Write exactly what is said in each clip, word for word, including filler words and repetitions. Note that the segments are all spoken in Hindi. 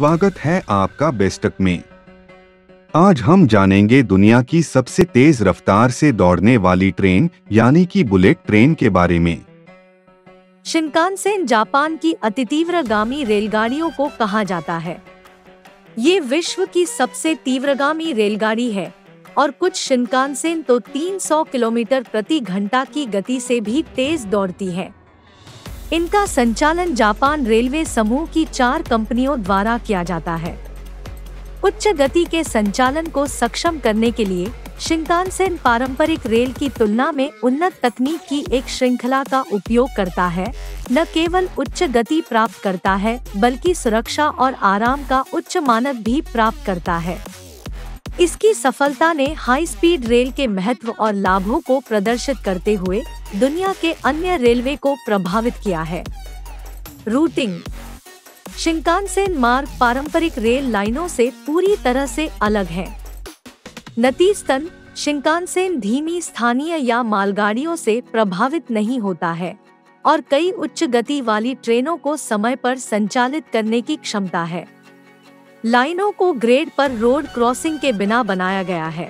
स्वागत है आपका बेस्टेक में। आज हम जानेंगे दुनिया की सबसे तेज रफ्तार से दौड़ने वाली ट्रेन यानी कि बुलेट ट्रेन के बारे में। शिनकानसेन जापान की अतितीव्रगामी रेलगाड़ियों को कहा जाता है। ये विश्व की सबसे तीव्रगामी रेलगाड़ी है और कुछ शिनकानसेन तो तीन सौ किलोमीटर प्रति घंटा की गति से भी तेज दौड़ती है। इनका संचालन जापान रेलवे समूह की चार कंपनियों द्वारा किया जाता है। उच्च गति के संचालन को सक्षम करने के लिए शिनकानसेन पारंपरिक रेल की तुलना में उन्नत तकनीक की एक श्रृंखला का उपयोग करता है। न केवल उच्च गति प्राप्त करता है बल्कि सुरक्षा और आराम का उच्च मानक भी प्राप्त करता है। इसकी सफलता ने हाई स्पीड रेल के महत्व और लाभों को प्रदर्शित करते हुए दुनिया के अन्य रेलवे को प्रभावित किया है। रूटिंग। शिनकानसेन मार्ग पारंपरिक रेल लाइनों से पूरी तरह से अलग है। नतीजतन शिनकानसेन धीमी स्थानीय या मालगाड़ियों से प्रभावित नहीं होता है और कई उच्च गति वाली ट्रेनों को समय पर संचालित करने की क्षमता है। लाइनों को ग्रेड पर रोड क्रॉसिंग के बिना बनाया गया है।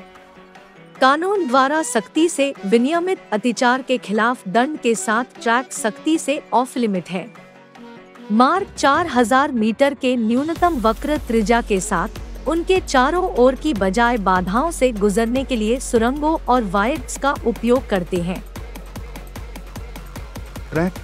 कानून द्वारा सख्ती से विनियमित अतिचार के खिलाफ दंड के साथ ट्रैक सख्ती से ऑफ लिमिट है। मार्ग चार हज़ार मीटर के न्यूनतम वक्र त्रिज्या के साथ उनके चारों ओर की बजाय बाधाओं से गुजरने के लिए सुरंगों और वायर्स का उपयोग करते हैं। ट्रैक।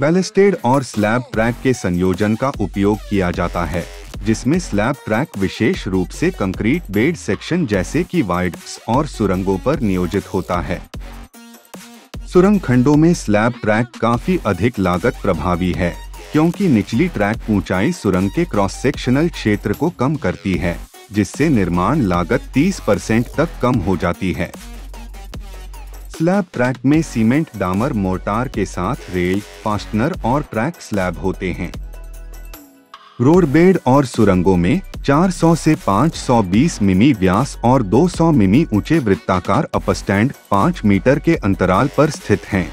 बैलेस्टेड और स्लैब ट्रैक के संयोजन का उपयोग किया जाता है, जिसमें स्लैब ट्रैक विशेष रूप से कंक्रीट बेड सेक्शन जैसे कि वायर्स और सुरंगों पर नियोजित होता है। सुरंग खंडों में स्लैब ट्रैक काफी अधिक लागत प्रभावी है क्योंकि निचली ट्रैक ऊंचाई सुरंग के क्रॉस सेक्शनल क्षेत्र को कम करती है, जिससे निर्माण लागत तीस परसेंट तक कम हो जाती है। स्लैब ट्रैक में सीमेंट डामर मोर्टार के साथ रेल फास्टनर और ट्रैक स्लैब होते हैं। रोड बेड और सुरंगों में चार सौ से पाँच सौ बीस मिमी व्यास और दो सौ मिमी ऊंचे वृत्ताकार अपस्टैंड पाँच मीटर के अंतराल पर स्थित हैं।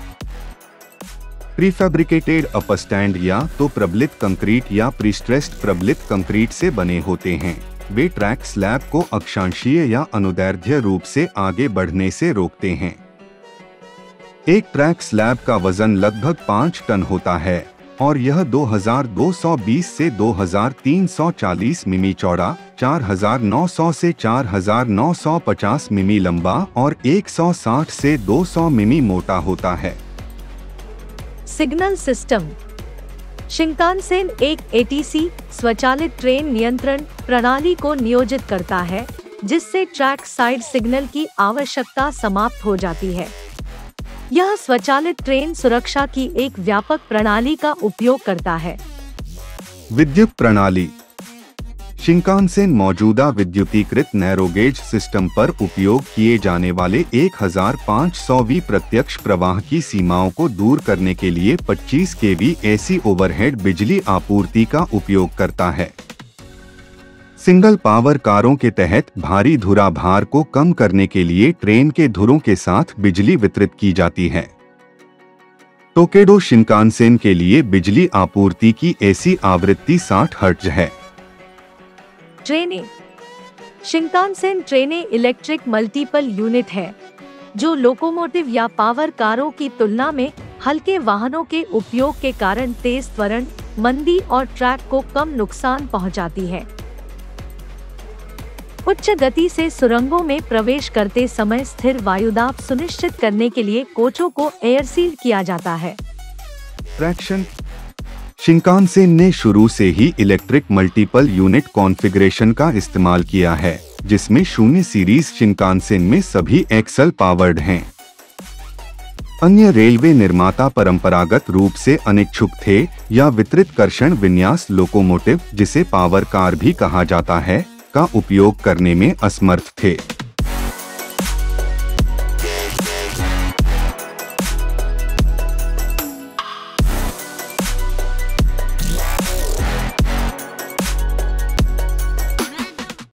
प्रीफैब्रिकेटेड अपस्टैंड या तो प्रबलित कंक्रीट या प्रीस्ट्रेस्ड प्रबलित कंक्रीट से बने होते हैं। वे ट्रैक स्लैब को अक्षांशीय या अनुदैर्ध्य रूप से आगे बढ़ने से रोकते हैं। एक ट्रैक स्लैब का वजन लगभग पाँच टन होता है और यह दो हज़ार दो सौ बीस से दो हज़ार तीन सौ चालीस मिमी चौड़ा, चार हज़ार नौ सौ से चार हज़ार नौ सौ पचास मिमी लंबा और एक सौ साठ से दो सौ मिमी मोटा होता है। Signal system. शिनकानसेन एक एटीसी स्वचालित ट्रेन नियंत्रण प्रणाली को नियोजित करता है, जिससे ट्रैक साइड सिग्नल की आवश्यकता समाप्त हो जाती है। यह स्वचालित ट्रेन सुरक्षा की एक व्यापक प्रणाली का उपयोग करता है। विद्युत प्रणाली। शिनकानसेन मौजूदा विद्युतीकृत नैरोगेज सिस्टम पर उपयोग किए जाने वाले एक हज़ार पाँच सौ वी प्रत्यक्ष प्रवाह की सीमाओं को दूर करने के लिए पच्चीस केवी एसी ओवरहेड बिजली आपूर्ति का उपयोग करता है। सिंगल पावर कारों के तहत भारी धुरा भार को कम करने के लिए ट्रेन के धुरों के साथ बिजली वितरित की जाती है। तोकेडो शिनकानसेन के लिए बिजली आपूर्ति की एसी आवृत्ति साठ हर्ट्ज है। ट्रेनें। शिनकानसेन ट्रेनें इलेक्ट्रिक मल्टीपल यूनिट है, जो लोकोमोटिव या पावर कारों की तुलना में हल्के वाहनों के उपयोग के कारण तेज त्वरण, मंदी और ट्रैक को कम नुकसान पहुंचाती है। उच्च गति से सुरंगों में प्रवेश करते समय स्थिर वायुदाब सुनिश्चित करने के लिए कोचों को एयर सील किया जाता है। ट्रैक्शन। शिनकानसेन ने शुरू से ही इलेक्ट्रिक मल्टीपल यूनिट कॉन्फ़िगरेशन का इस्तेमाल किया है, जिसमें शून्य सीरीज शिनकानसेन में सभी एक्सल पावर्ड हैं। अन्य रेलवे निर्माता परंपरागत रूप से अनिच्छुक थे या वितरित कर्षण विन्यास लोकोमोटिव, जिसे पावर कार भी कहा जाता है, का उपयोग करने में असमर्थ थे।